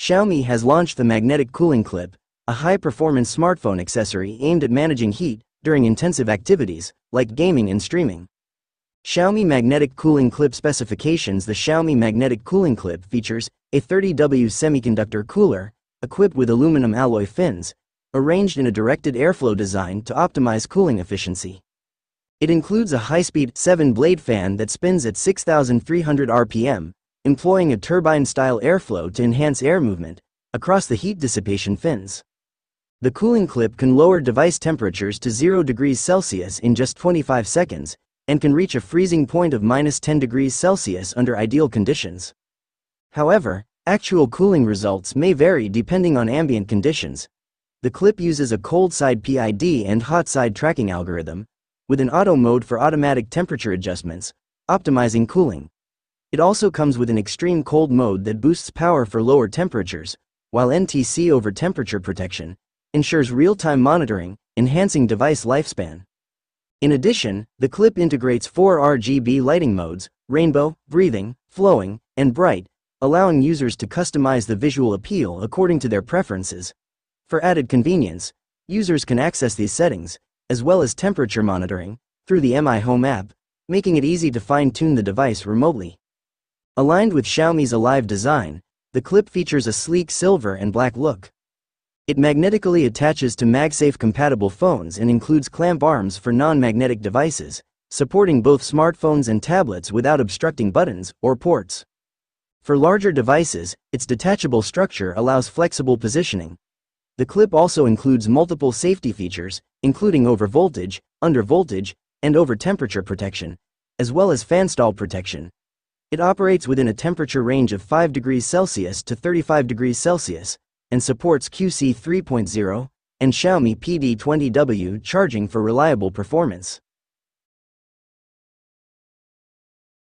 Xiaomi has launched the Magnetic Cooling Clip, a high-performance smartphone accessory aimed at managing heat during intensive activities, like gaming and streaming. Xiaomi Magnetic Cooling Clip specifications. The Xiaomi Magnetic Cooling Clip features a 30W semiconductor cooler, equipped with aluminum alloy fins, arranged in a directed airflow design to optimize cooling efficiency. It includes a high-speed, 7-blade fan that spins at 6,300 RPM, employing a turbine-style airflow to enhance air movement across the heat dissipation fins. The cooling clip can lower device temperatures to 0 degrees Celsius in just 25 seconds and can reach a freezing point of -10 degrees Celsius under ideal conditions. However, actual cooling results may vary depending on ambient conditions. The clip uses a cold-side PID and hot-side tracking algorithm, with an auto mode for automatic temperature adjustments, optimizing cooling. It also comes with an extreme cold mode that boosts power for lower temperatures, while NTC over temperature protection ensures real-time monitoring, enhancing device lifespan. In addition, the clip integrates 4 RGB lighting modes: rainbow, breathing, flowing, and bright, allowing users to customize the visual appeal according to their preferences. For added convenience, users can access these settings, as well as temperature monitoring, through the Mi Home app, making it easy to fine-tune the device remotely. Aligned with Xiaomi's Alive design, the clip features a sleek silver and black look. It magnetically attaches to MagSafe-compatible phones and includes clamp arms for non-magnetic devices, supporting both smartphones and tablets without obstructing buttons or ports. For larger devices, its detachable structure allows flexible positioning. The clip also includes multiple safety features, including overvoltage, undervoltage, and over-temperature protection, as well as fan stall protection. It operates within a temperature range of 5 degrees Celsius to 35 degrees Celsius and supports QC 3.0 and Xiaomi PD20W charging for reliable performance.